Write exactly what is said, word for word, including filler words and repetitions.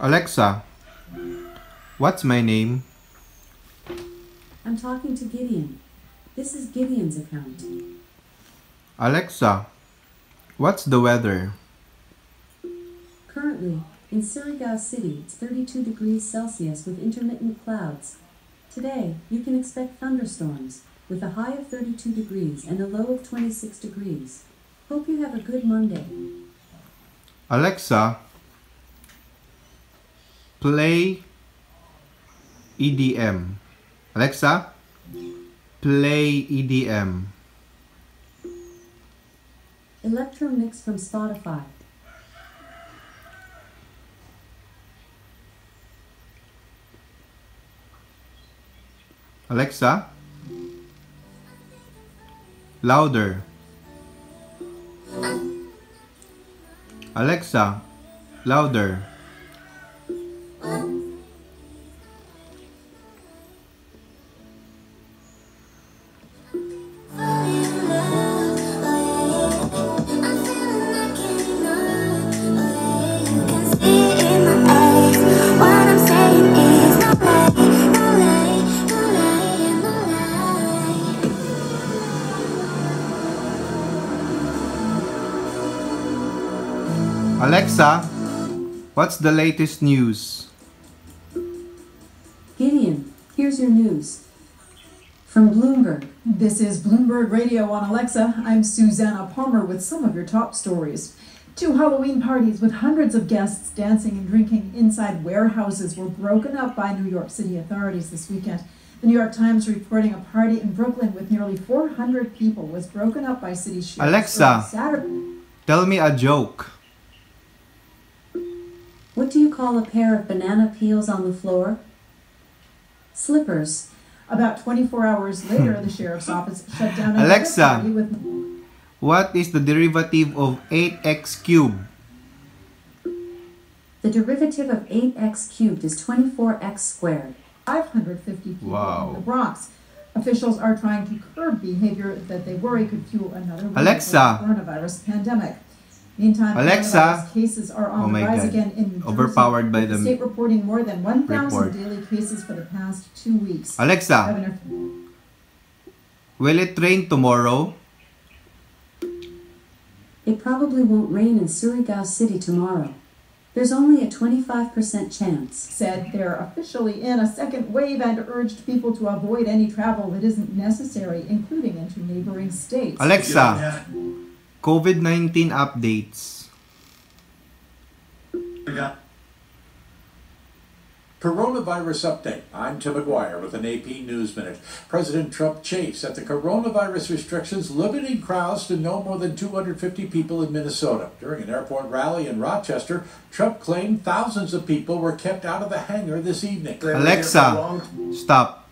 Alexa, what's my name? I'm talking to Gideon. This is Gideon's account. Alexa, what's the weather? Currently, in Surigao City, it's thirty-two degrees Celsius with intermittent clouds. Today, you can expect thunderstorms, with a high of thirty-two degrees and a low of twenty-six degrees. Hope you have a good Monday. Alexa, play E D M. Alexa, play E D M. Electro mix from Spotify. Alexa, louder. Alexa, louder. Alexa, what's the latest news? Gideon, here's your news. From Bloomberg. This is Bloomberg Radio on Alexa. I'm Susanna Palmer with some of your top stories. Two Halloween parties with hundreds of guests dancing and drinking inside warehouses were broken up by New York City authorities this weekend. The New York Times reporting a party in Brooklyn with nearly four hundred people was broken up by city shooters. Alexa, Saturday. Tell me a joke. What do you call a pair of banana peels on the floor? Slippers. About twenty-four hours later, the sheriff's office shut down another Alexa, party with... what is the derivative of eight x cubed? The derivative of eight x cubed is twenty-four x squared. five hundred fifty people wow. in the Bronx. Officials are trying to curb behavior that they worry could fuel another Alexa. coronavirus pandemic. Meantime, Alexa, cases are on oh the rise God. again in overpowered by the state reporting more than one thousand daily cases for the past two weeks. Alexa, will it rain tomorrow? It probably won't rain in Surigao City tomorrow. There's only a twenty-five percent chance. Said they're officially in a second wave and urged people to avoid any travel that isn't necessary, including into neighboring states. Alexa. Yeah. COVID nineteen updates. Coronavirus update. I'm Tim McGuire with an A P News Minute. President Trump chafes at the coronavirus restrictions limiting crowds to no more than two hundred fifty people in Minnesota. During an airport rally in Rochester, Trump claimed thousands of people were kept out of the hangar this evening. Alexa, stop.